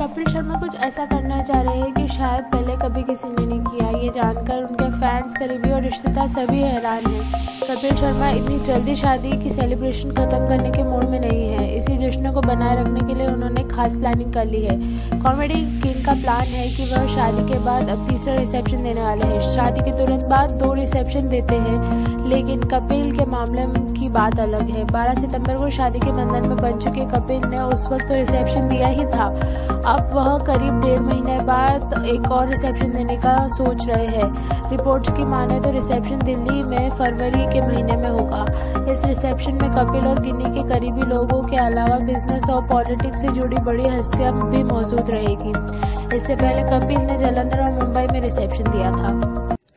कपिल शर्मा कुछ ऐसा करना चाह रहे हैं कि शायद पहले कभी किसी ने नहीं किया। ये जानकर उनके फैंस, करीबी और रिश्तेदार सभी हैरान हैं। कपिल शर्मा इतनी जल्दी शादी की सेलिब्रेशन खत्म करने के मूड में नहीं है। इसी जश्न को बनाए रखने के लिए उन्होंने खास प्लानिंग कर ली है। कॉमेडी किंग का प्लान है कि वह शादी के बाद अब तीसरा रिसेप्शन देने वाले हैं। शादी के तुरंत बाद 2 रिसेप्शन देते हैं, लेकिन कपिल के मामले की बात अलग है। 12 सितंबर को शादी के बंधन में बन चुके कपिल ने उस वक्त तो रिसेप्शन दिया ही था। अब वह करीब 1.5 महीने बाद एक और रिसेप्शन देने का सोच रहे हैं। रिपोर्ट्स की माने तो रिसेप्शन दिल्ली में फरवरी के महीने में होगा। इस रिसेप्शन में कपिल और किन्नी के करीबी लोगों के अलावा बिजनेस और पॉलिटिक्स से जुड़ी बड़ी हस्तियां भी मौजूद रहेगी। इससे पहले कपिल ने जालंधर और मुंबई में रिसेप्शन दिया था।